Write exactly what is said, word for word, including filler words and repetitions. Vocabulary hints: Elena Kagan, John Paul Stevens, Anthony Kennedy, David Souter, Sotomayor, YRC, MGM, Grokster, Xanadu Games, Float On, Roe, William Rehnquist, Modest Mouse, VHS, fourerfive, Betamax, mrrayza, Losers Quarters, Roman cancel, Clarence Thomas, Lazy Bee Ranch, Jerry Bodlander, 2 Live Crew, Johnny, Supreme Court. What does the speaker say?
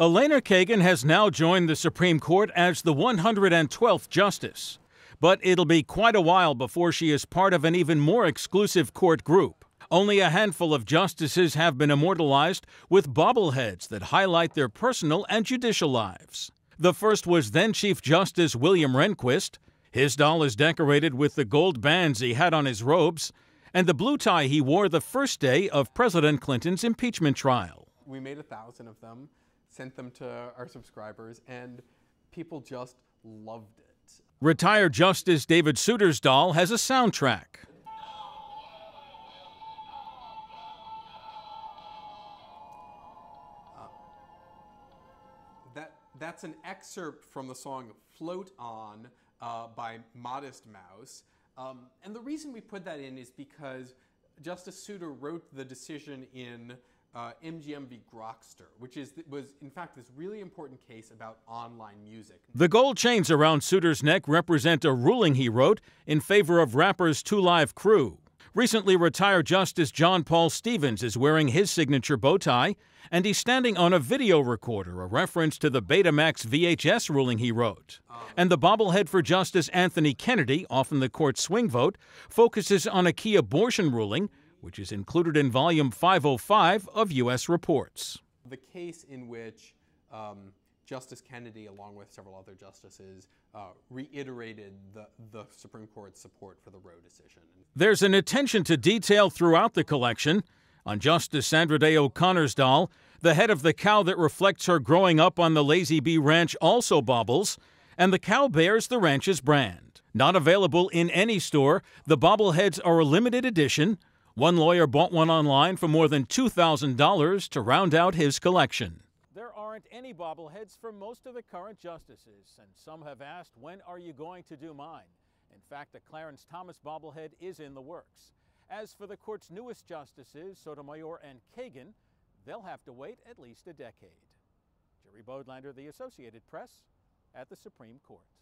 Elena Kagan has now joined the Supreme Court as the one hundred twelfth justice. But it'll be quite a while before she is part of an even more exclusive court group. Only a handful of justices have been immortalized with bobbleheads that highlight their personal and judicial lives. The first was then Chief Justice William Rehnquist. His doll is decorated with the gold bands he had on his robes and the blue tie he wore the first day of President Clinton's impeachment trial. We made a thousand of them, sent them to our subscribers, and people just loved it. Retired Justice David Souter's doll has a soundtrack. Uh, that, that's an excerpt from the song Float On uh, by Modest Mouse. Um, and the reason we put that in is because Justice Souter wrote the decision in Uh, M G M v. Grokster, which is, was in fact this really important case about online music. The gold chains around Souter's neck represent a ruling he wrote in favor of rappers two live crew. Recently retired Justice John Paul Stevens is wearing his signature bow tie, and he's standing on a video recorder, a reference to the Betamax V H S ruling he wrote. Um, and the bobblehead for Justice Anthony Kennedy, often the court's swing vote, focuses on a key abortion ruling, which is included in Volume five oh five of U S Reports. The case in which um, Justice Kennedy, along with several other justices, uh, reiterated the, the Supreme Court's support for the Roe decision. There's an attention to detail throughout the collection. On Justice Sandra Day O'Connor's doll, the head of the cow that reflects her growing up on the Lazy Bee Ranch also bobbles, and the cow bears the ranch's brand. Not available in any store, the bobbleheads are a limited edition. One lawyer bought one online for more than two thousand dollars to round out his collection. There aren't any bobbleheads for most of the current justices, and some have asked, when are you going to do mine? In fact, the Clarence Thomas bobblehead is in the works. As for the court's newest justices, Sotomayor and Kagan, they'll have to wait at least a decade. Jerry Bodlander, The Associated Press, at the Supreme Court.